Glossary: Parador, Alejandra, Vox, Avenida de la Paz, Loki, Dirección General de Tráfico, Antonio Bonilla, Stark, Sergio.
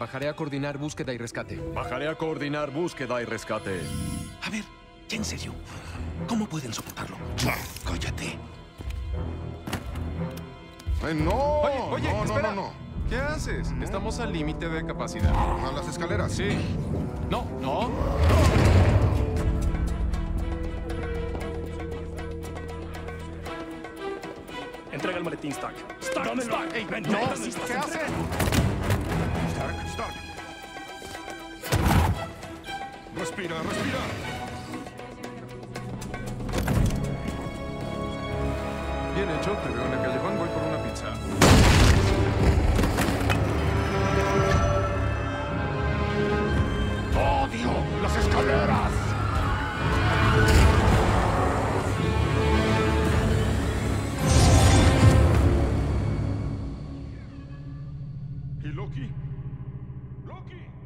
Bajaré a coordinar búsqueda y rescate. Bajaré a coordinar búsqueda y rescate. A ver, ya en serio, ¿cómo pueden soportarlo? ¡Cállate! ¡No! Oye, oye, no, espera. No. ¿Qué haces? No. Estamos al límite de capacidad. ¿A las escaleras? Sí. No, no, no. Entrega el maletín, Stark. ¡Stark! ¡Dámelo! ¡Stark! ¡Ey, ven! ¡No! ¿Qué haces? ¡Stark! ¡Stark! ¡Respira! ¡Respira! Bien hecho. Te veo en el callejón. Voy por una pizza. ¡Odio las escaleras! ¿Y Loki? ¡Loki!